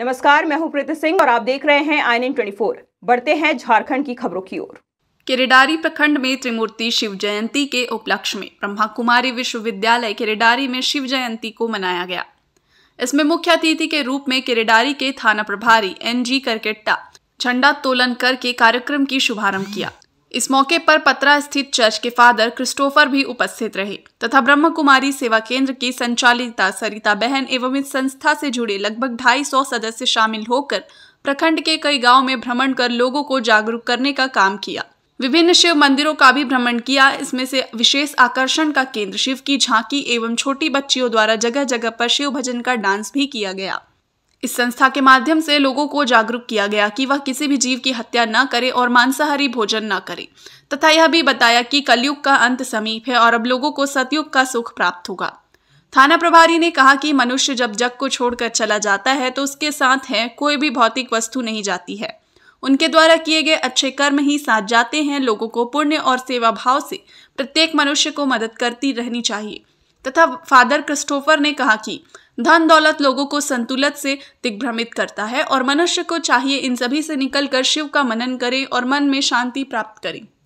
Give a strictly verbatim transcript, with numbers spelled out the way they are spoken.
नमस्कार, मैं हूं प्रीत सिंह और आप देख रहे हैं आईने इन चौबीस। बढ़ते हैं झारखंड की खबरों की ओर। केरेडारी प्रखंड में त्रिमूर्ति शिव जयंती के उपलक्ष्य में ब्रह्मा कुमारी विश्वविद्यालय केरेडारी में शिव जयंती को मनाया गया। इसमें मुख्य अतिथि के रूप में केरेडारी के थाना प्रभारी एनजी करकेट्टा झंडा तोलन करके कार्यक्रम की शुभारंभ किया। इस मौके पर पतरा स्थित चर्च के फादर क्रिस्टोफर भी उपस्थित रहे तथा ब्रह्म कुमारी सेवा केंद्र की संचालिका सरिता बहन एवं इस संस्था से जुड़े लगभग ढाई सौ सदस्य शामिल होकर प्रखंड के कई गांव में भ्रमण कर लोगों को जागरूक करने का काम किया। विभिन्न शिव मंदिरों का भी भ्रमण किया। इसमें से विशेष आकर्षण का केंद्र शिव की झांकी एवं छोटी बच्चियों द्वारा जगह जगह पर शिव भजन का डांस भी किया गया। इस संस्था के माध्यम से लोगों को जागरूक किया गया कि वह किसी भी जीव की हत्या न करे और मांसाहारी भोजन न करे तथा यह भी बताया कि कलयुग का अंत समीप है और अब लोगों को सतयुग का सुख प्राप्त होगा। थाना प्रभारी ने कहा कि मनुष्य जब जग को छोड़कर चला जाता है तो उसके साथ है कोई भी भौतिक वस्तु नहीं जाती है। उनके द्वारा किए गए अच्छे कर्म ही साथ जाते हैं। लोगों को पुण्य और सेवा भाव से प्रत्येक मनुष्य को मदद करती रहनी चाहिए तथा फादर क्रिस्टोफर ने कहा कि धन दौलत लोगों को संतुलित से दिग्भ्रमित करता है और मनुष्य को चाहिए इन सभी से निकलकर शिव का मनन करें और मन में शांति प्राप्त करें।